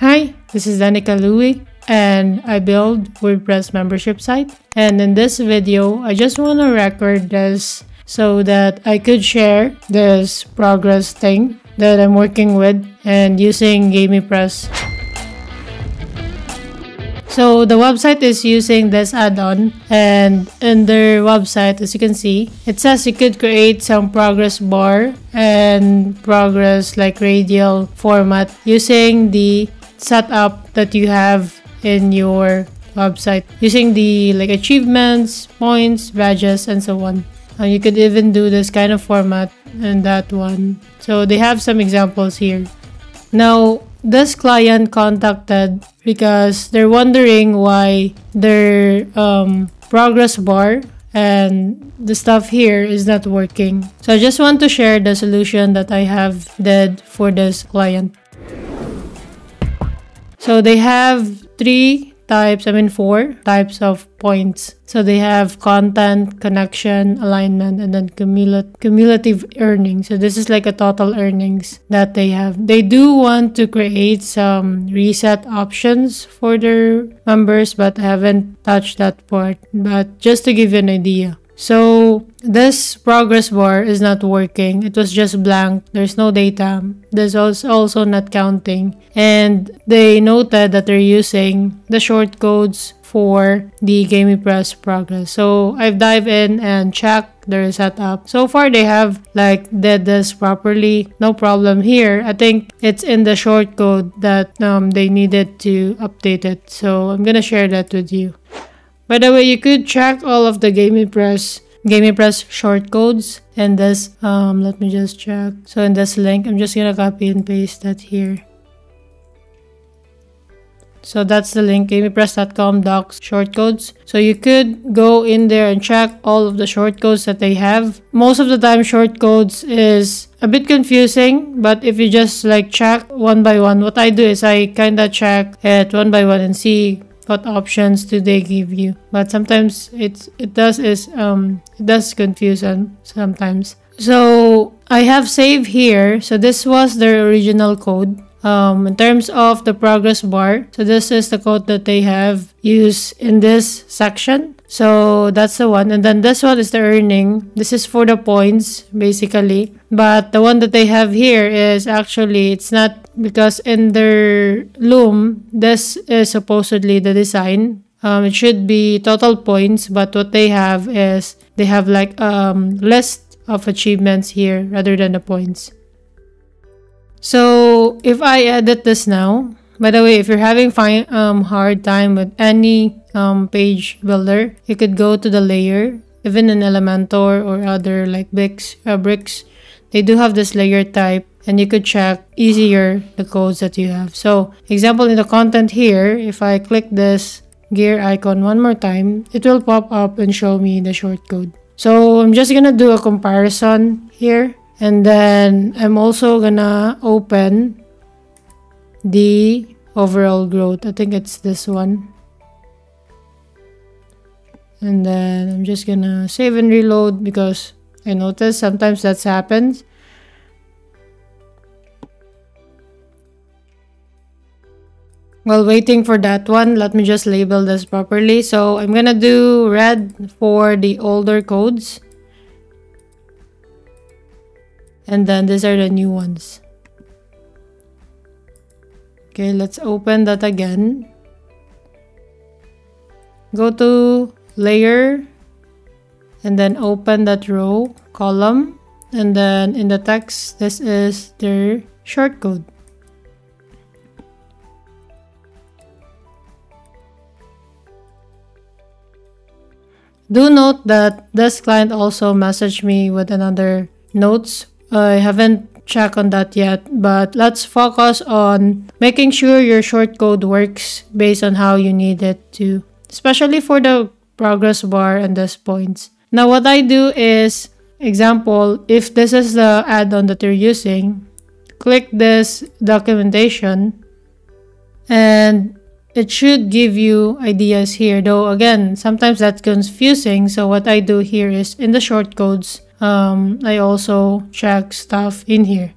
Hi, this is Danica Louwe and I build WordPress membership site, and in this video I just want to record this so that I could share this progress thing that I'm working with and using GamiPress. So the website is using this add-on, and in their website, as you can see, it says you could create some progress bar and progress like radial format using the setup that you have in your website, using the like achievements, points, badges, and so on. And you could even do this kind of format in that one. So they have some examples here. Now, this client contacted because they're wondering why their progress bar and the stuff here is not working. So I just want to share the solution that I have did for this client. So they have four types of points. So they have content, connection, alignment, and then cumulative earnings. So this is like a total earnings that they have. They do want to create some reset options for their members, but I haven't touched that part. But just to give you an idea. So this progress bar is not working. It was just blank. There's no data. This is also not counting. And they noted that they're using the shortcodes for the GamiPress progress. So I've dived in and checked their setup. So far they have like did this properly. No problem here. I think it's in the shortcode that they needed to update it. So I'm gonna share that with you. By the way, you could check all of the GamiPress shortcodes in this. Let me just check. So in this link, I'm just gonna copy and paste that here. So that's the link, gamipress.com/docs/shortcodes. So you could go in there and check all of the shortcodes that they have. Most of the time shortcodes is a bit confusing, but if you just like check one by one, what I do is I kinda check it one by one and see what options do they give you. But sometimes it does confuse them sometimes. So I have saved here. So this was their original code. In terms of the progress bar, so this is the code that they have used in this section. So that's the one, and then this one is the earning. This is for the points basically, but the one that they have here is actually it's not, because in their loom this is supposedly the design. It should be total points, but what they have is they have like list of achievements here rather than the points. So if I edit this now, by the way, if you're having hard time with any page builder, you could go to the layer, even in Elementor or other like Bricks. They do have this layer type, and you could check easier the codes that you have. So example, in the content here, if I click this gear icon one more time, it will pop up and show me the shortcode. So I'm just gonna do a comparison here, and then I'm also gonna open the overall growth. I think it's this one. And then I'm just gonna save and reload because I noticed sometimes that happens. While waiting for that one, let me just label this properly. So I'm gonna do red for the older codes, and then these are the new ones. Okay, let's open that again. Go to layer, and then open that row column, and then in the text, this is their shortcode. Do note that this client also messaged me with another notes. I haven't checked on that yet, but let's focus on making sure your shortcode works based on how you need it to, especially for the progress bar and these points. Now what I do is, example, if this is the add-on that you're using, click this documentation and it should give you ideas here, though again, sometimes that's confusing. So what I do here is in the shortcodes, I also check stuff in here.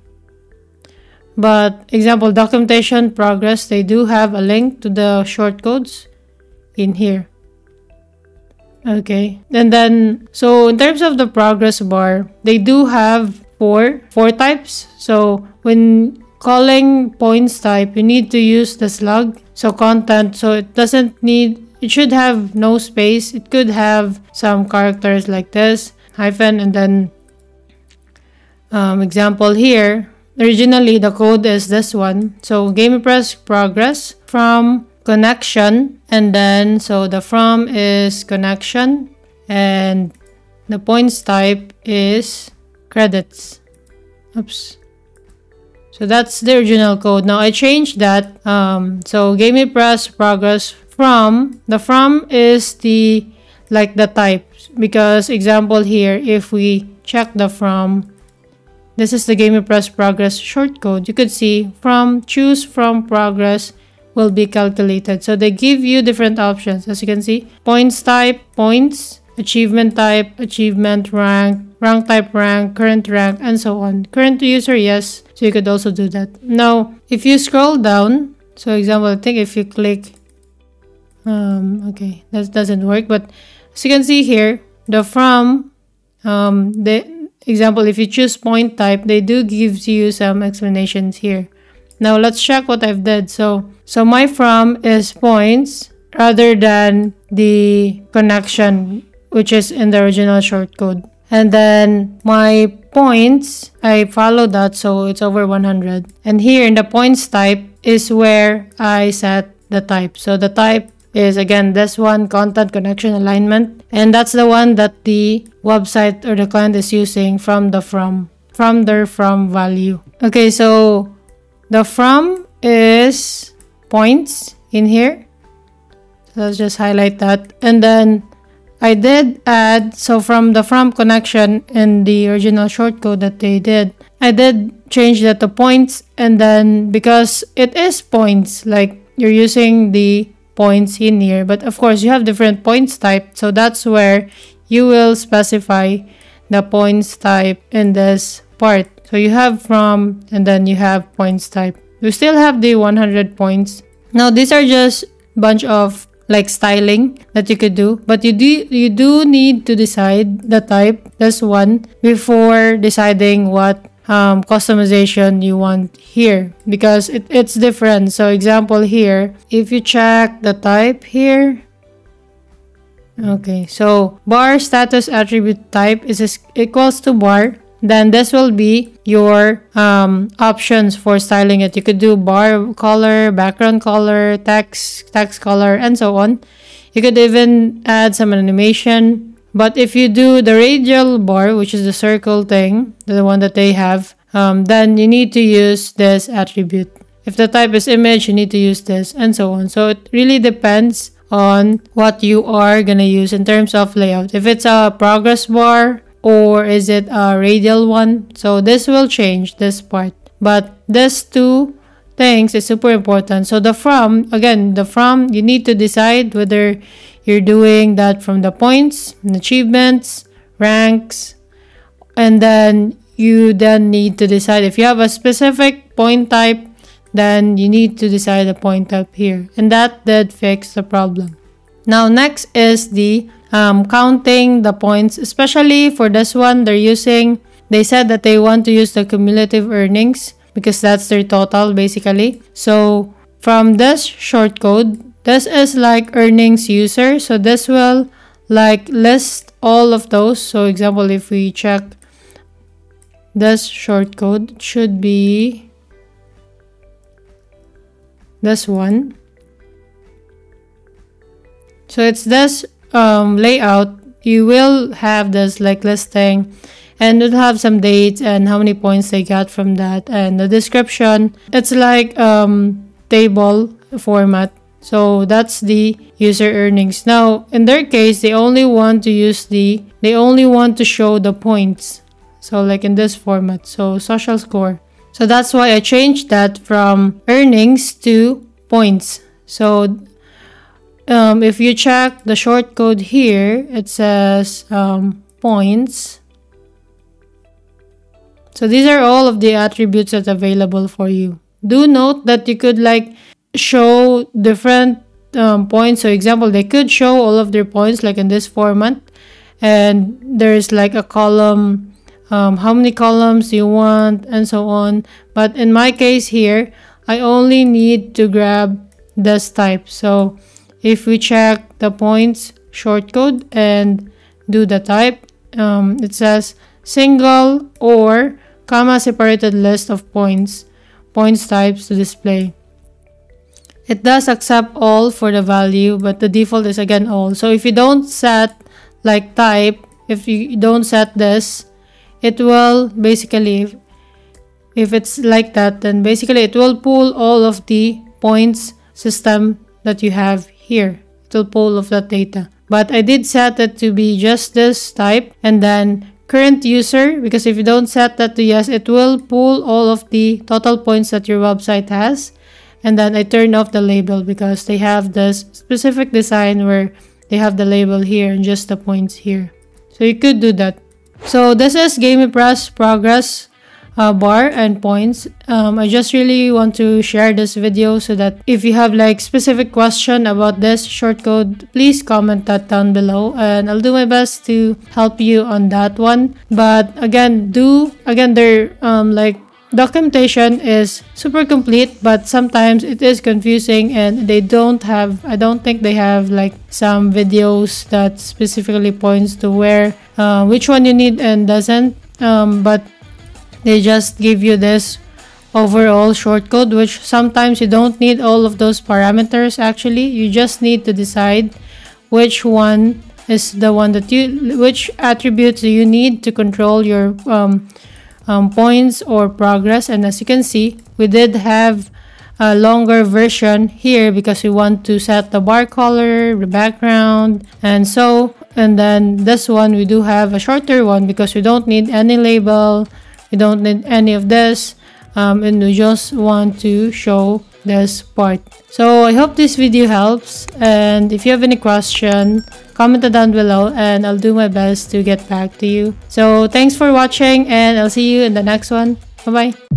But example documentation progress, they do have a link to the shortcodes in here. Okay, and then so in terms of the progress bar, they do have four types. So when calling points type, you need to use the slug, so content, so it doesn't need, it should have no space. It could have some characters like this, hyphen, and then example here. Originally, the code is this one. So GamiPress progress from connection, and then so the from is connection and the points type is credits. Oops. So that's the original code. Now I changed that. So GamiPress progress from, the from is the like the type, because example here, if we check the from, this is the GamiPress progress shortcode. You could see from choose from progress will be calculated. So they give you different options. As you can see, points type, points, achievement type, achievement rank, rank type, rank, current rank, and so on. Current user, yes. So you could also do that. Now, if you scroll down, so example, I think if you click, okay, that doesn't work. But as you can see here, the from, example, if you choose point type, they do give you some explanations here. Now let's check what I've did. So my from is points rather than the connection, which is in the original shortcode. And then my points, I follow that, so it's over 100. And here in the points type is where I set the type. So the type is again this one, content, connection, alignment, and that's the one that the website or the client is using from the from their from value. Okay, so the from is points in here, so let's just highlight that. And then I did add, so from the from connection in the original shortcode that they did, I did change that to points. And then because it is points, like you're using the points in here, but of course you have different points type, so that's where you will specify the points type in this part. So you have from, and then you have points type. You still have the 100 points. Now these are just a bunch of like styling that you could do, but you do need to decide the type, this one, before deciding what customization you want here, because it's different. So example here, if you check the type here, okay, so bar status attribute type is equals to bar, then this will be your options for styling it. You could do bar color, background color, text color, and so on. You could even add some animation. But if you do the radial bar, which is the circle thing, the one that they have, then you need to use this attribute. If the type is image, you need to use this, and so on. So it really depends on what you are going to use in terms of layout. If it's a progress bar or is it a radial one, so this will change this part. But these two things is super important. So the from, again, the from, you need to decide whether you're doing that from the points, achievements, ranks, and then you then need to decide if you have a specific point type, then you need to decide the point type here. And that did fix the problem. Now next is the counting the points, especially for this one. They said that they want to use the cumulative earnings because that's their total basically. So from this shortcode, this is like earnings user, so this will like list all of those. So example, if we check this shortcode, it should be this one. So it's this layout. You will have this like listing, and it'll have some dates and how many points they got from that, and the description. It's like table format. So that's the user earnings. Now in their case, they only want to show the points, so like in this format, so social score. So that's why I changed that from earnings to points. So if you check the shortcode here, it says points, So these are all of the attributes that's available for you. Do note that you could like show different points. So example, they could show all of their points like in this format, and there's like a column, how many columns you want and so on. But in my case here, I only need to grab this type. So if we check the points shortcode and do the type, it says single or comma separated list of points types to display. It does accept all for the value, but the default is again all. So if you don't set like type, if you don't set this, it will basically, if it's like that, then basically it will pull all of the points system that you have here. It will pull all of that data. But I did set it to be just this type, and then current user, because if you don't set that to yes, it will pull all of the total points that your website has. And then I turn off the label because they have this specific design where they have the label here and just the points here. So you could do that. So this is GamiPress progress bar and points. I just really want to share this video so that if you have like specific question about this shortcode, please comment that down below and I'll do my best to help you on that one. But again, their like documentation is super complete, but sometimes it is confusing and they don't have, I don't think they have like some videos that specifically points to where which one you need and doesn't, but they just give you this overall shortcode, which sometimes you don't need all of those parameters. Actually, you just need to decide which one is the one that you, which attributes you need to control your points or progress. And as you can see, we did have a longer version here because we want to set the bar color, the background, and so, and then this one we do have a shorter one because we don't need any label, we don't need any of this, and we just want to show this part. So I hope this video helps, and if you have any question, comment it down below and I'll do my best to get back to you. So thanks for watching and I'll see you in the next one. Bye bye.